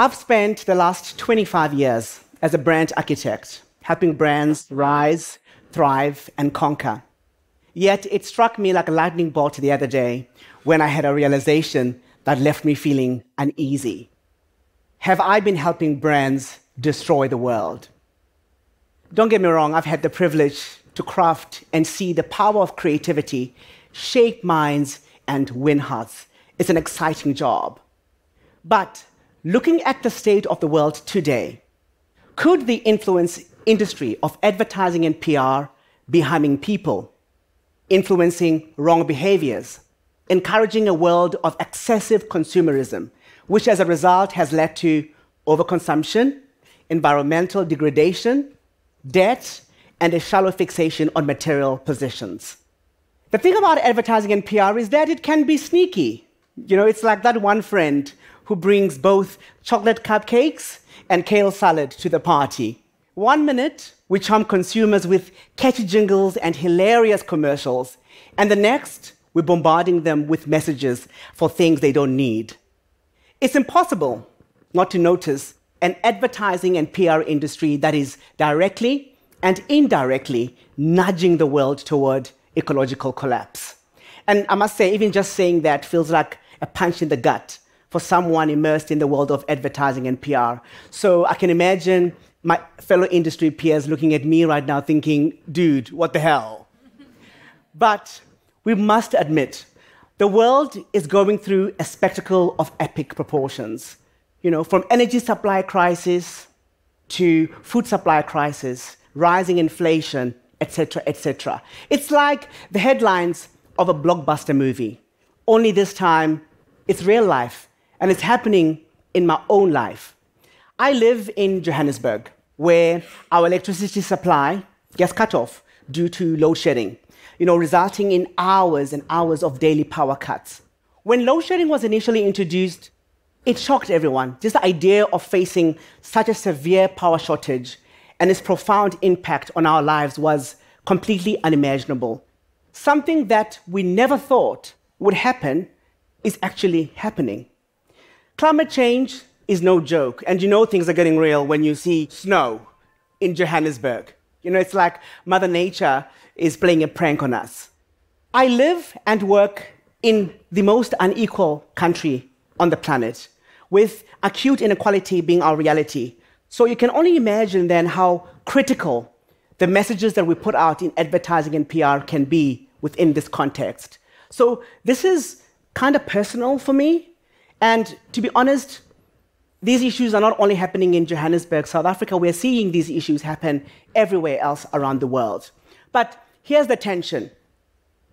I've spent the last 25 years as a brand architect, helping brands rise, thrive, and conquer. Yet it struck me like a lightning bolt the other day when I had a realization that left me feeling uneasy. Have I been helping brands destroy the world? Don't get me wrong, I've had the privilege to craft and see the power of creativity shape minds and win hearts. It's an exciting job. But looking at the state of the world today, could the influence industry of advertising and PR be harming people, influencing wrong behaviors, encouraging a world of excessive consumerism, which as a result has led to overconsumption, environmental degradation, debt, and a shallow fixation on material possessions? The thing about advertising and PR is that it can be sneaky. You know, it's like that one friend who brings both chocolate cupcakes and kale salad to the party. One minute, we charm consumers with catchy jingles and hilarious commercials, and the next, we're bombarding them with messages for things they don't need. It's impossible not to notice an advertising and PR industry that is directly and indirectly nudging the world toward ecological collapse. And I must say, even just saying that feels like a punch in the gut for someone immersed in the world of advertising and PR. So I can imagine my fellow industry peers looking at me right now thinking, dude, what the hell? But we must admit, the world is going through a spectacle of epic proportions. You know, from energy supply crisis to food supply crisis, rising inflation, etc., etc. It's like the headlines of a blockbuster movie, only this time it's real life, and it's happening in my own life. I live in Johannesburg, where our electricity supply gets cut off due to load shedding, you know, resulting in hours and hours of daily power cuts. When load shedding was initially introduced, it shocked everyone, just the idea of facing such a severe power shortage and its profound impact on our lives was completely unimaginable. Something that we never thought would happen is actually happening. Climate change is no joke, and you know things are getting real when you see snow in Johannesburg. You know, it's like Mother Nature is playing a prank on us. I live and work in the most unequal country on the planet, with acute inequality being our reality. So you can only imagine then how critical the messages that we put out in advertising and PR can be within this context. So this is kind of personal for me. And to be honest, these issues are not only happening in Johannesburg, South Africa. We're seeing these issues happen everywhere else around the world. But here's the tension.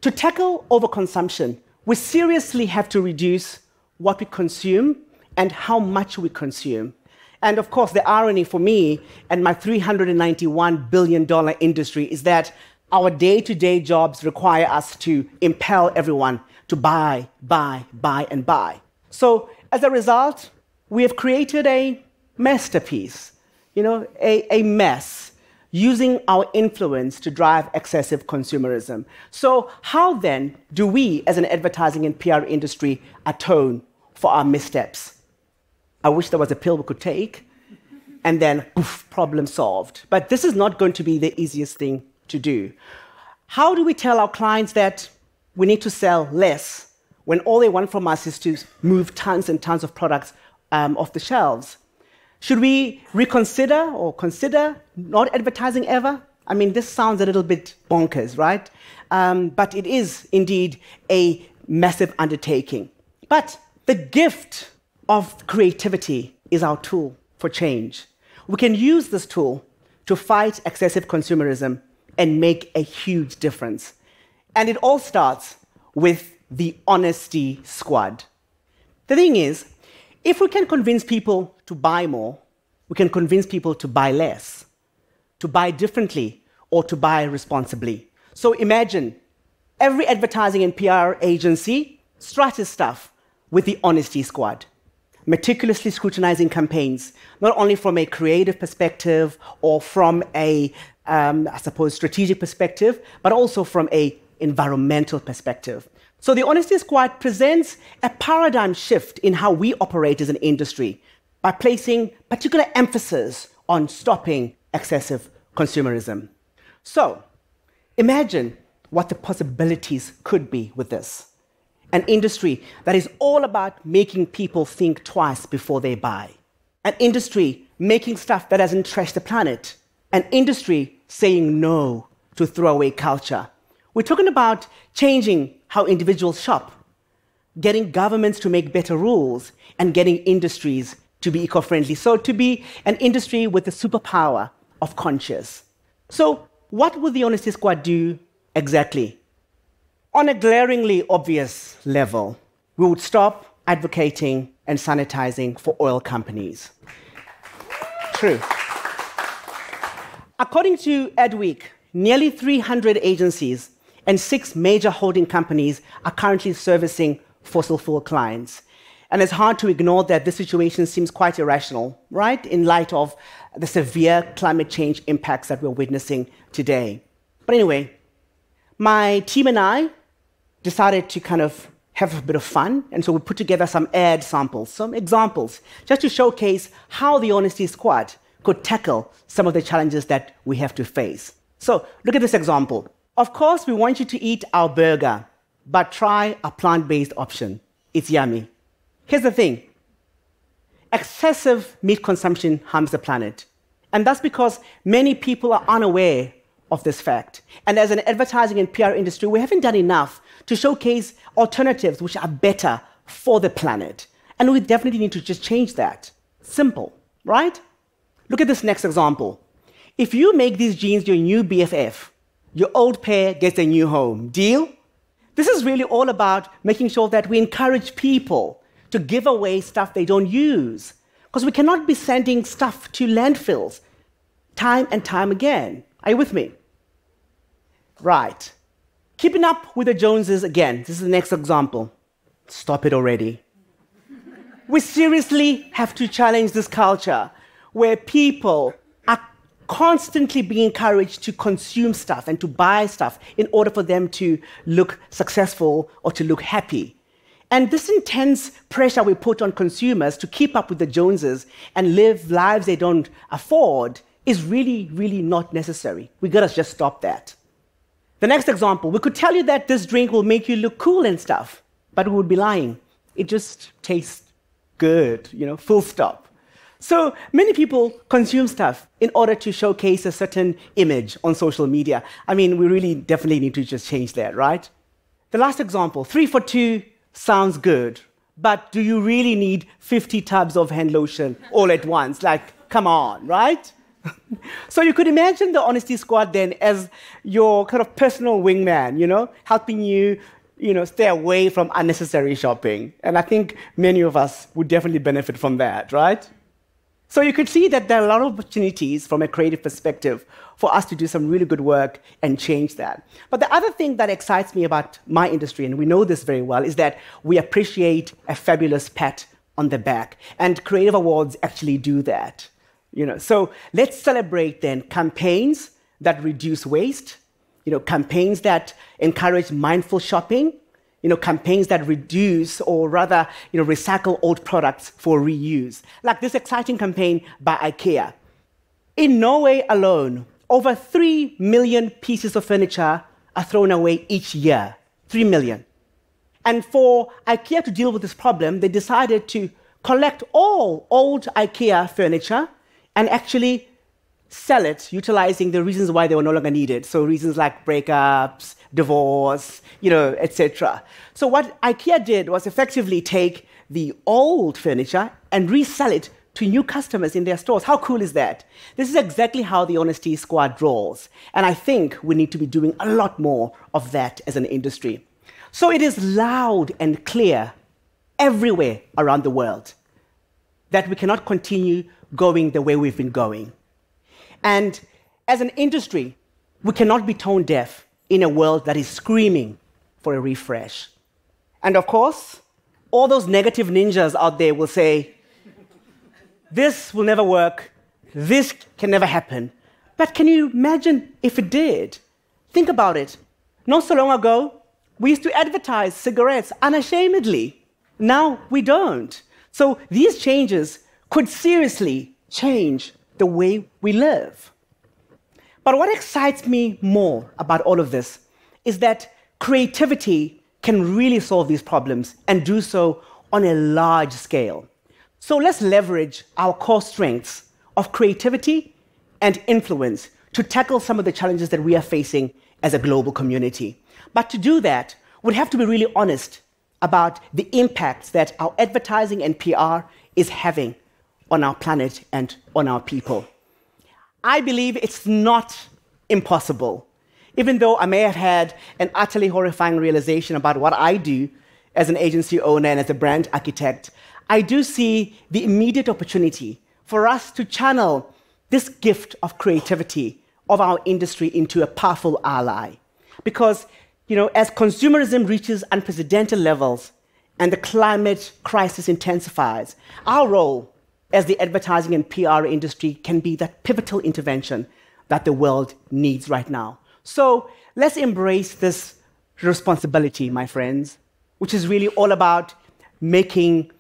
To tackle overconsumption, we seriously have to reduce what we consume and how much we consume. And of course, the irony for me and my $391 billion industry is that our day-to-day jobs require us to impel everyone to buy, and buy. So as a result, we have created a masterpiece, you know, a mess, using our influence to drive excessive consumerism. So how then do we, as an advertising and PR industry, atone for our missteps? I wish there was a pill we could take, and then, oof, problem solved. But this is not going to be the easiest thing to do. How do we tell our clients that we need to sell less when all they want from us is to move tons and tons of products off the shelves? Should we reconsider or consider not advertising ever? I mean, this sounds a little bit bonkers, right? But it is indeed a massive undertaking. But the gift of creativity is our tool for change. We can use this tool to fight excessive consumerism and make a huge difference. And it all starts with the Honesty Squad. The thing is, if we can convince people to buy more, we can convince people to buy less, to buy differently, or to buy responsibly. So imagine every advertising and PR agency strategizes stuff with the Honesty Squad, meticulously scrutinizing campaigns, not only from a creative perspective or from a, I suppose, strategic perspective, but also from an environmental perspective. So the Honesty Squad presents a paradigm shift in how we operate as an industry by placing particular emphasis on stopping excessive consumerism. So imagine what the possibilities could be with this. An industry that is all about making people think twice before they buy. An industry making stuff that doesn't trash the planet. An industry saying no to throwaway culture. We're talking about changing how individuals shop, getting governments to make better rules, and getting industries to be eco-friendly. So to be an industry with the superpower of conscience. So what would the Honesty Squad do exactly? On a glaringly obvious level, we would stop advocating and sanitizing for oil companies. True. According to Adweek, nearly 300 agencies and 6 major holding companies are currently servicing fossil fuel clients. And it's hard to ignore that this situation seems quite irrational, right? In light of the severe climate change impacts that we're witnessing today. But anyway, my team and I decided to kind of have a bit of fun. And so we put together some ad samples, some examples, just to showcase how the Honesty Squad could tackle some of the challenges that we have to face. So look at this example. Of course, we want you to eat our burger, but try a plant-based option. It's yummy. Here's the thing. Excessive meat consumption harms the planet. And that's because many people are unaware of this fact. And as an advertising and PR industry, we haven't done enough to showcase alternatives which are better for the planet. And we definitely need to just change that. Simple, right? Look at this next example. If you make these jeans your new BFF, your old pair gets a new home. Deal? This is really all about making sure that we encourage people to give away stuff they don't use, because we cannot be sending stuff to landfills time and time again. Are you with me? Right. Keeping up with the Joneses again. This is the next example. Stop it already. We seriously have to challenge this culture where people are constantly being encouraged to consume stuff and to buy stuff in order for them to look successful or to look happy. And this intense pressure we put on consumers to keep up with the Joneses and live lives they don't afford is really, really not necessary. We gotta just stop that. The next example, we could tell you that this drink will make you look cool and stuff, but we would be lying. It just tastes good, you know, full stop. So many people consume stuff in order to showcase a certain image on social media. I mean, we really definitely need to just change that, right? The last example, 3 for 2, sounds good, but do you really need 50 tubs of hand lotion all at once? Like, come on, right? So you could imagine the Honesty Squad then as your kind of personal wingman, you know, helping you, stay away from unnecessary shopping. And I think many of us would definitely benefit from that, right? So you could see that there are a lot of opportunities from a creative perspective for us to do some really good work and change that. But the other thing that excites me about my industry, and we know this very well, is that we appreciate a fabulous pat on the back. And creative awards actually do that. So let's celebrate then campaigns that reduce waste, campaigns that encourage mindful shopping, campaigns that reduce or rather, recycle old products for reuse. Like this exciting campaign by IKEA. In Norway alone, over 3 million pieces of furniture are thrown away each year. 3 million. And for IKEA to deal with this problem, they decided to collect all old IKEA furniture and actually sell it, utilizing the reasons why they were no longer needed. So reasons like breakups, divorce, etc. So what IKEA did was effectively take the old furniture and resell it to new customers in their stores. How cool is that? This is exactly how the Honesty Squad rolls. And I think we need to be doing a lot more of that as an industry. So it is loud and clear everywhere around the world that we cannot continue going the way we've been going. And as an industry, we cannot be tone deaf in a world that is screaming for a refresh. And of course, all those negative ninjas out there will say, this will never work, this can never happen. But can you imagine if it did? Think about it. Not so long ago, we used to advertise cigarettes unashamedly. Now we don't. So these changes could seriously change the way we live. But what excites me more about all of this is that creativity can really solve these problems and do so on a large scale. So let's leverage our core strengths of creativity and influence to tackle some of the challenges that we are facing as a global community. But to do that, we'd have to be really honest about the impacts that our advertising and PR is having on our planet and on our people. I believe it's not impossible, even though I may have had an utterly horrifying realization about what I do as an agency owner and as a brand architect. I do see the immediate opportunity for us to channel this gift of creativity of our industry into a powerful ally. Because, you know, as consumerism reaches unprecedented levels and the climate crisis intensifies, our role as the advertising and PR industry can be that pivotal intervention that the world needs right now. So let's embrace this responsibility, my friends, which is really all about making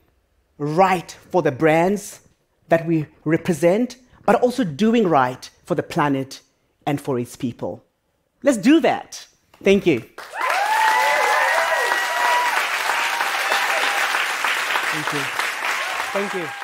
right for the brands that we represent, but also doing right for the planet and for its people. Let's do that. Thank you. Thank you. Thank you.